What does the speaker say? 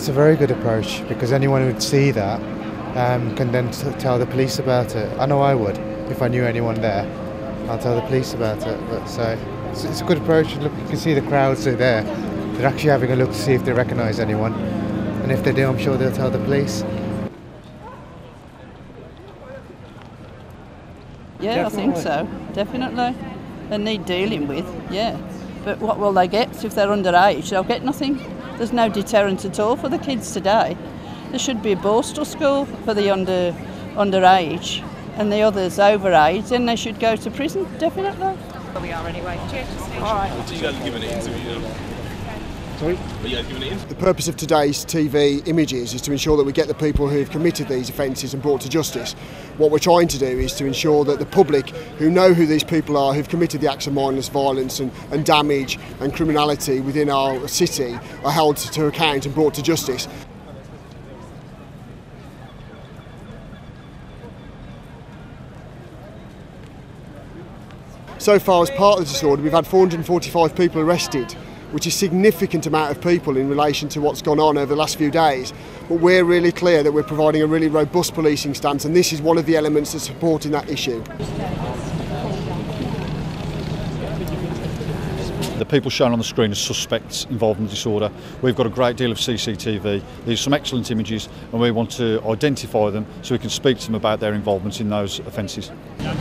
it's a very good approach, because anyone who'd see that can then tell the police about it. I know I would. If I knew anyone there, I'll tell the police about it. But so it's a good approach. Look, you can see the crowds are there. They're actually having a look to see if they recognise anyone. And if they do, I'm sure they'll tell the police. Yeah, definitely. I think so, definitely. They need dealing with, yeah. But what will they get? If they're underage, they'll get nothing. There's no deterrent at all for the kids today. There should be a Borstal school for the underage and the others overage, and they should go to prison, definitely. Well, we are anyway. Cheers. All right. Well, do you guys give an interview? Sorry? Are you guys giving an interview? The purpose of today's TV images is to ensure that we get the people who have committed these offences and brought to justice. What we're trying to do is to ensure that the public, who know who these people are, who've committed the acts of mindless violence and damage and criminality within our city, are held to account and brought to justice. So far, as part of the disorder, we've had 445 people arrested, which is a significant amount of people in relation to what's gone on over the last few days. But we're really clear that we're providing a really robust policing stance, and this is one of the elements that's supporting that issue. The people shown on the screen are suspects involved in the disorder. We've got a great deal of CCTV. These are some excellent images, and we want to identify them so we can speak to them about their involvement in those offences. Yeah.